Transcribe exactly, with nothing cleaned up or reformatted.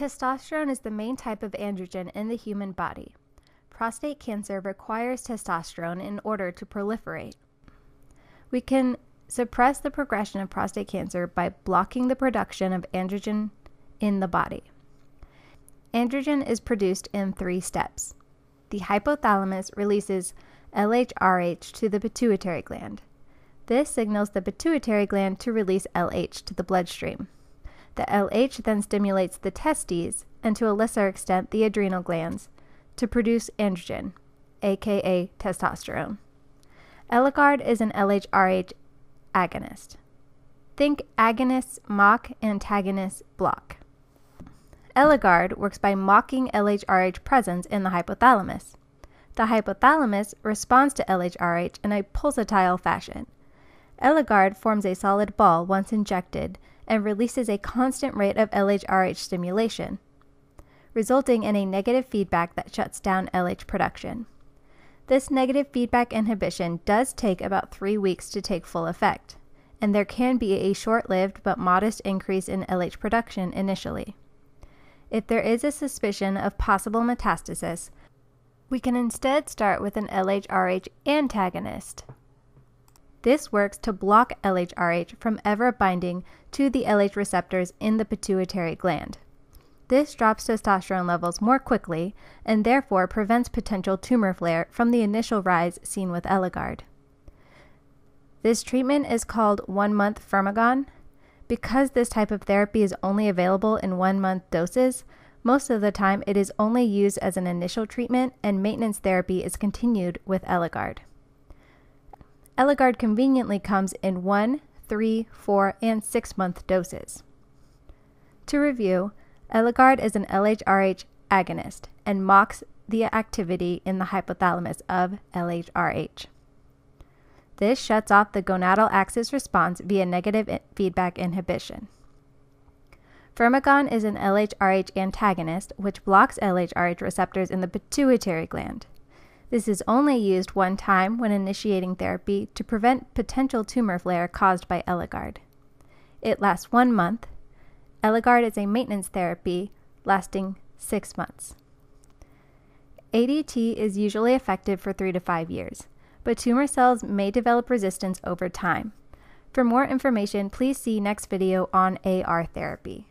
Testosterone is the main type of androgen in the human body. Prostate cancer requires testosterone in order to proliferate. We can suppress the progression of prostate cancer by blocking the production of androgen in the body. Androgen is produced in three steps. The hypothalamus releases L H R H to the pituitary gland. This signals the pituitary gland to release L H to the bloodstream. The L H then stimulates the testes, and to a lesser extent the adrenal glands, to produce androgen, aka testosterone. Eligard is an L H R H agonist. Think agonists mock, antagonists block. Eligard works by mocking L H R H presence in the hypothalamus. The hypothalamus responds to L H R H in a pulsatile fashion. Eligard forms a solid ball once injected and releases a constant rate of L H R H stimulation, resulting in a negative feedback that shuts down L H production. This negative feedback inhibition does take about three weeks to take full effect, and there can be a short-lived but modest increase in L H production initially. If there is a suspicion of possible metastasis, we can instead start with an L H R H antagonist. This works to block L H R H from ever binding to the L H receptors in the pituitary gland. This drops testosterone levels more quickly and therefore prevents potential tumor flare from the initial rise seen with Eligard. This treatment is called one-month Firmagon. Because this type of therapy is only available in one-month doses, most of the time it is only used as an initial treatment, and maintenance therapy is continued with Eligard. Eligard conveniently comes in one, three, four, and six-month doses. To review, Eligard is an L H R H agonist and mocks the activity in the hypothalamus of L H R H. This shuts off the gonadal axis response via negative feedback inhibition. Firmagon is an L H R H antagonist which blocks L H R H receptors in the pituitary gland. This is only used one time when initiating therapy to prevent potential tumor flare caused by Eligard. It lasts one month. Eligard is a maintenance therapy lasting six months. A D T is usually effective for three to five years, but tumor cells may develop resistance over time. For more information, please see next video on A R therapy.